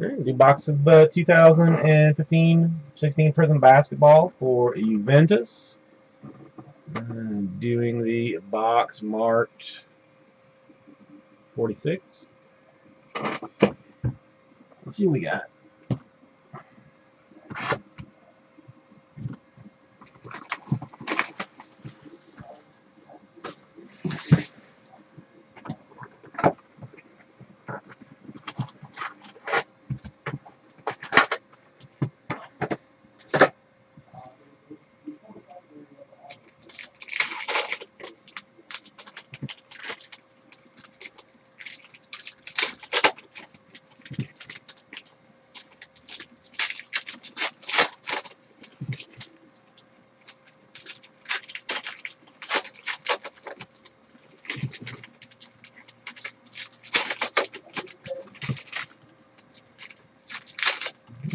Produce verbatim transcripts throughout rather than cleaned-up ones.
New box of uh, two thousand fifteen sixteen Prizm basketball for Juventus. Um, doing the box marked forty-six. Let's see what we got.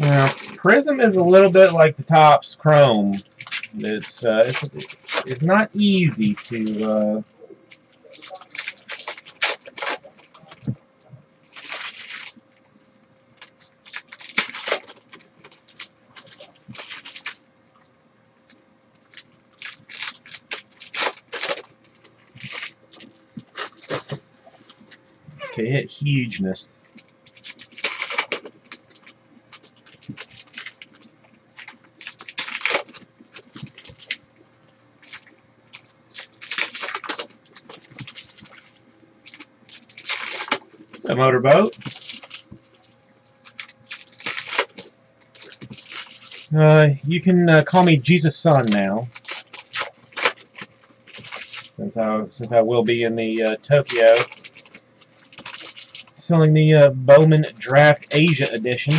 Now, Prizm is a little bit like the Tops Chrome. It's uh, it's it's not easy to uh, to hit hugeness. A motorboat. Uh, you can uh, call me Jesus' son now, since I since I will be in the uh, Tokyo selling the uh, Bowman Draft Asia edition.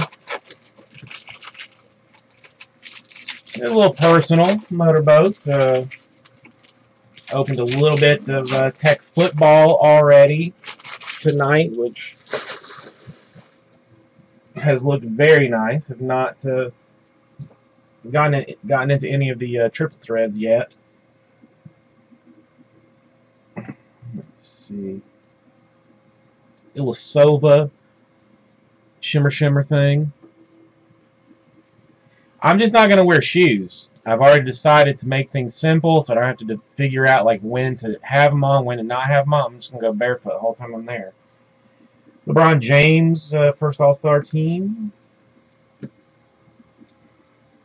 It's a little personal motorboats. Uh, opened a little bit of uh, Tech football already tonight, which has looked very nice. Have not uh, gotten in, gotten into any of the uh, triple threads yet. Let's see, Ilasova shimmer shimmer thing. I'm just not going to wear shoes. I've already decided to make things simple, so I don't have to figure out like when to have them on, when to not have them on. I'm just going to go barefoot the whole time I'm there. LeBron James, uh, first All-Star team.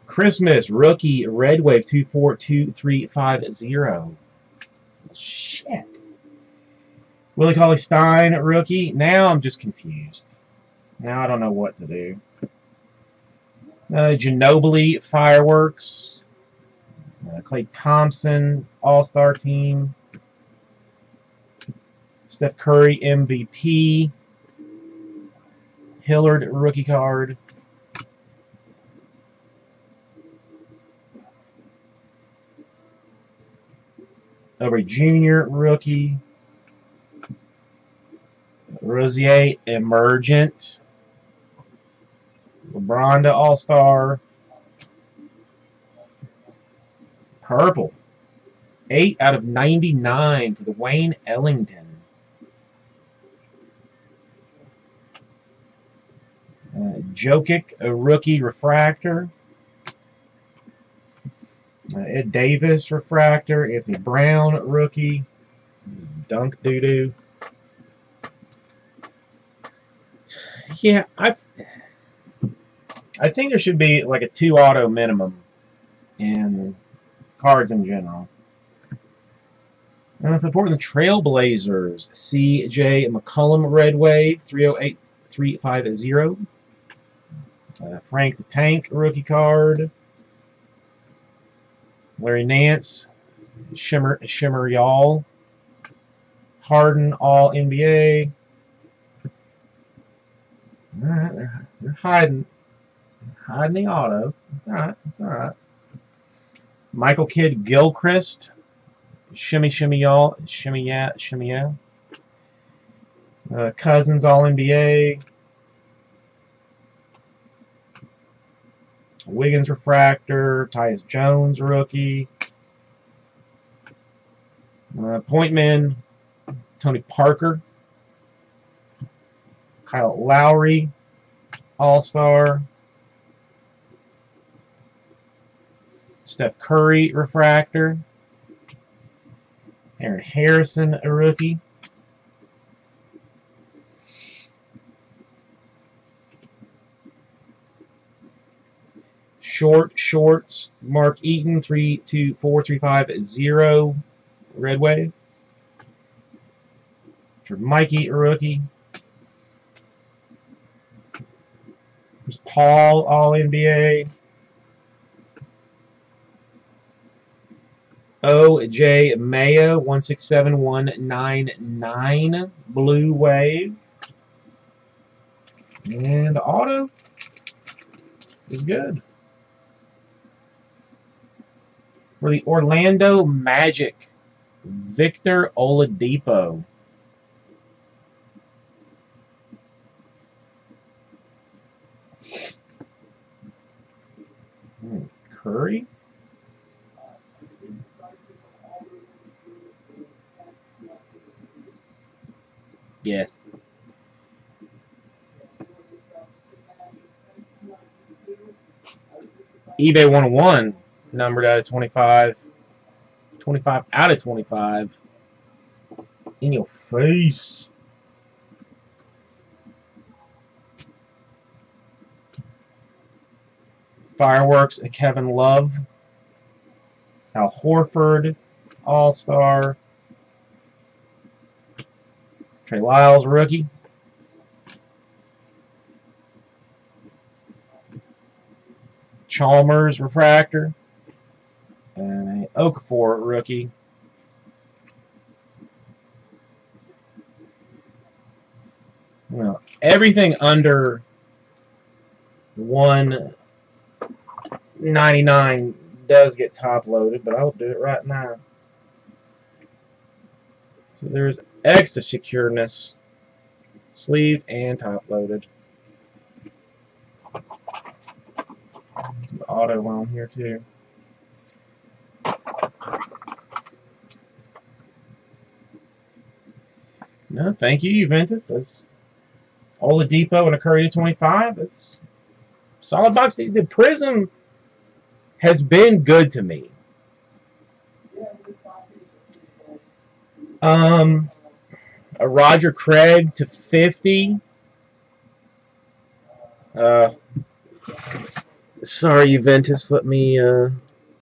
Christmas, rookie, Red Wave, two four two three five zero. Shit. Willie Cauley Stein, rookie. Now I'm just confused. Now I don't know what to do. Uh, Ginobili, fireworks. Uh, Clay Thompson, All-Star Team. Steph Curry, M V P. Hillard, rookie card. Aubrey Junior, rookie. Rozier, emergent. LeBron to All-Star. Purple. eight out of ninety-nine for Dwayne Ellington. Uh, Jokic, a rookie refractor. Uh, Ed Davis, refractor. Anthony Brown, rookie. His dunk doo-doo. Yeah, I I think there should be like a two-auto minimum in cards in general. And for the Portland Trailblazers, C J McCollum, Red Wave, three oh eight three five zero. Uh, Frank the Tank, rookie card. Larry Nance, Shimmer, Shimmer Y'all. Harden, All N B A. Alright, they're, they're hiding. They're hiding the auto. It's alright, it's alright. Michael Kidd Gilchrist, shimmy shimmy y'all, shimmy yeah, shimmy yeah. Uh, Cousins, All N B A. Wiggins, refractor. Tyus Jones, rookie. Uh, point man, Tony Parker. Kyle Lowry, All-Star. Steph Curry, refractor. Aaron Harrison, a rookie. Short shorts, Mark Eaton, three two four three five zero, Red Wave. For Mikey, a rookie. There's Paul, All N B A. O J Mayo, one six seven one nine nine, Blue Wave. And the auto is good. For the Orlando Magic, Victor Oladipo. Hmm, Curry? Yes. eBay one oh one. Numbered out of twenty-five. twenty-five out of twenty-five. In your face. Fireworks, Kevin Love. Al Horford, All-Star. Trey Lyles, rookie. Chalmers, refractor. And a Okafor rookie. Well, everything under one ninety-nine does get top loaded, but I'll do it right now. So there's extra secureness, sleeve and top loaded. Auto loan here too. No, thank you, Juventus. That's Oladipo and a Curry to twenty-five. That's solid box. The Prizm has been good to me. Um, a Roger Craig to fifty. Uh, sorry, Juventus. Let me. Uh